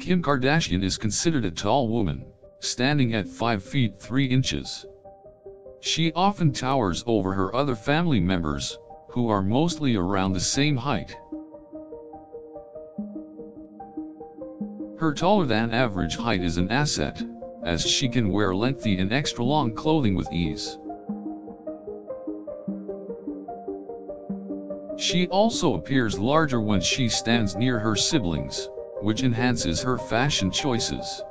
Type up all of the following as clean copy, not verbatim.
Kim Kardashian is considered a tall woman, standing at 5 feet 3 inches. She often towers over her other family members, who are mostly around the same height. Her taller-than-average height is an asset, as she can wear lengthy and extra-long clothing with ease. She also appears larger when she stands near her siblings, which enhances her fashion choices.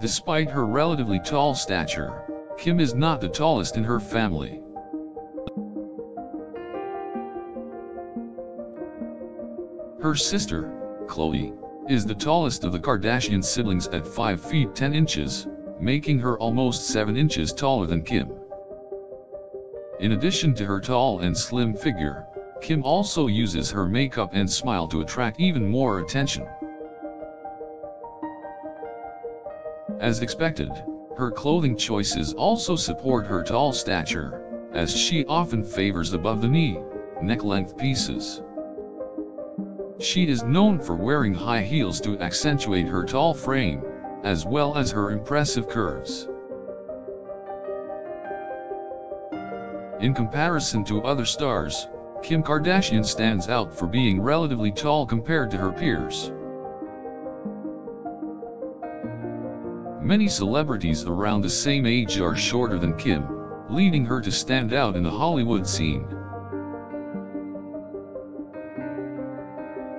Despite her relatively tall stature, Kim is not the tallest in her family. Her sister, Chloe, is the tallest of the Kardashian siblings at 5 feet 10 inches, making her almost 7 inches taller than Kim. In addition to her tall and slim figure, Kim also uses her makeup and smile to attract even more attention. As expected, her clothing choices also support her tall stature, as she often favors above-the-knee, neck-length pieces. She is known for wearing high heels to accentuate her tall frame, as well as her impressive curves. In comparison to other stars, Kim Kardashian stands out for being relatively tall compared to her peers. Many celebrities around the same age are shorter than Kim, leading her to stand out in the Hollywood scene.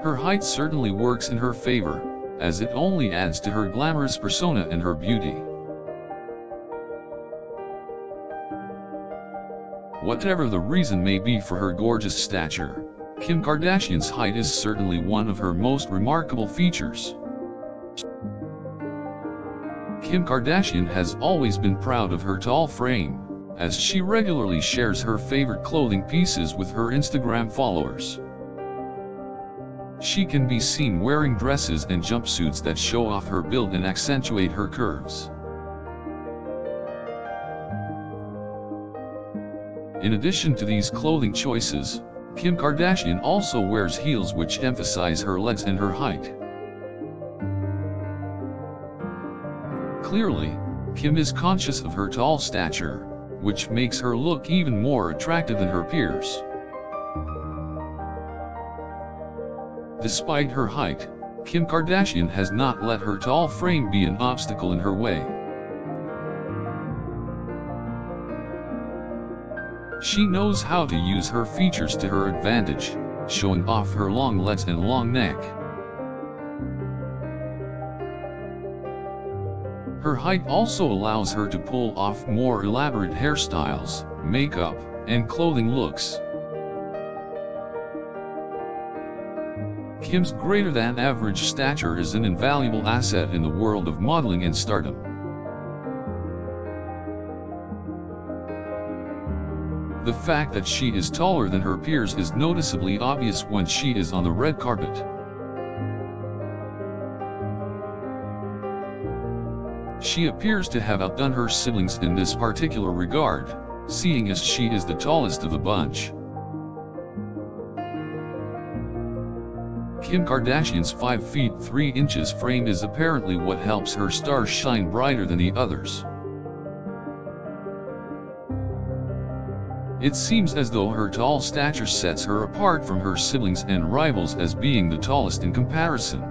Her height certainly works in her favor, as it only adds to her glamorous persona and her beauty. Whatever the reason may be for her gorgeous stature, Kim Kardashian's height is certainly one of her most remarkable features. Kim Kardashian has always been proud of her tall frame, as she regularly shares her favorite clothing pieces with her Instagram followers. She can be seen wearing dresses and jumpsuits that show off her build and accentuate her curves. In addition to these clothing choices, Kim Kardashian also wears heels which emphasize her legs and her height. Clearly, Kim is conscious of her tall stature, which makes her look even more attractive than her peers. Despite her height, Kim Kardashian has not let her tall frame be an obstacle in her way. She knows how to use her features to her advantage, showing off her long legs and long neck. Her height also allows her to pull off more elaborate hairstyles, makeup, and clothing looks. Kim's greater-than-average stature is an invaluable asset in the world of modeling and stardom. The fact that she is taller than her peers is noticeably obvious when she is on the red carpet. She appears to have outdone her siblings in this particular regard, seeing as she is the tallest of the bunch. Kim Kardashian's 5 feet 3 inches frame is apparently what helps her star shine brighter than the others. It seems as though her tall stature sets her apart from her siblings and rivals as being the tallest in comparison.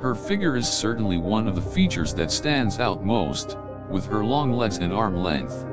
Her figure is certainly one of the features that stands out most, with her long legs and arm length.